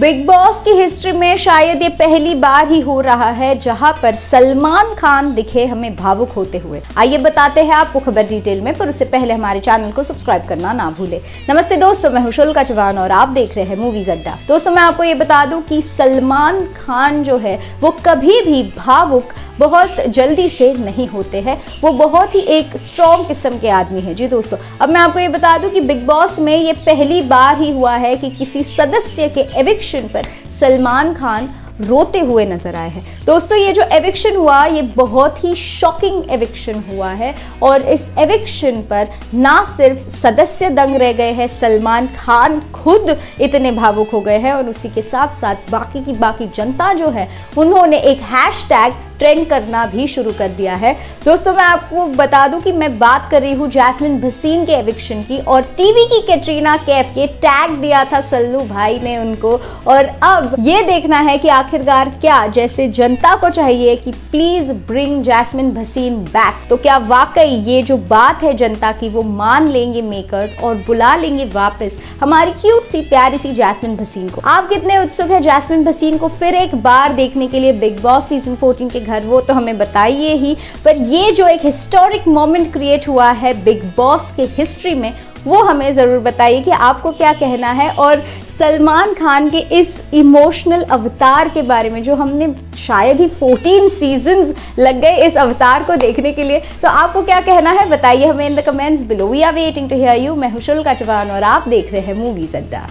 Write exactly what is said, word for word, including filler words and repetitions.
Big boss की history में शायद ये पहली बार ही हो रहा है जहां पर सलमान खान दिखे हमें भावुक होते हुए। आइए बताते हैं आपको खबर डिटेल में, पर उससे पहले हमारे चैनल को सब्सक्राइब करना ना भूले। नमस्ते दोस्तों, मैं हूं शुल्का चवान और आप देख रहे हैं मूवीज अड्डा। दोस्तों मैं आपको ये बता दूं कि सलमान खान जो है वो कभी भी भावुक बहुत जल्दी से नहीं होते हैं, वो बहुत ही एक स्ट्रॉन्ग किस्म के आदमी है। जी दोस्तों, अब मैं आपको ये बता दूं कि बिग बॉस में ये पहली बार ही हुआ है कि किसी सदस्य के एविक्शन पर सलमान खान रोते हुए नजर आए हैं। दोस्तों ये जो एविक्शन हुआ ये बहुत ही शॉकिंग एविक्शन हुआ है और इस एविक्शन पर ना सिर्फ सदस्य दंग रह गए हैं, सलमान खान खुद इतने भावुक हो गए हैं और उसी के साथ साथ बाकी की बाकी जनता जो है उन्होंने एक हैशटैग ट्रेंड करना भी शुरू कर दिया है। दोस्तों मैं आपको बता दूं कि मैं बात कर रही हूँ जैस्मिन भसीन के एविक्शन की और टीवी की कैटरीना कैफ के टैग दिया था सल्लू भाई ने उनको, और अब ये देखना है कि आखिरकार क्या जैसे जनता को चाहिए कि please bring Jasmin Bhasin back, तो क्या वाकई ये जो बात है जनता की वो मान लेंगे मेकर्स और बुला लेंगे वापस हमारी क्यूट सी प्यारी सी जैस्मिन भसीन को। आप कितने उत्सुक है जैस्मिन भसीन को फिर एक बार देखने के लिए बिग बॉस सीजन फोर्टीन के घर, वो तो हमें बताइए ही, पर ये जो एक हिस्टोरिक मोमेंट क्रिएट हुआ है बिग बॉस के हिस्ट्री में वो हमें ज़रूर बताइए कि आपको क्या कहना है और सलमान खान के इस इमोशनल अवतार के बारे में जो हमने शायद ही चौदह सीजन्स लग गए इस अवतार को देखने के लिए, तो आपको क्या कहना है बताइए हमें in the comments below. We are waiting to hear you. मैं हूं शुल्का चव्हाण और आप देख रहे हैं मूवीज अड्डा।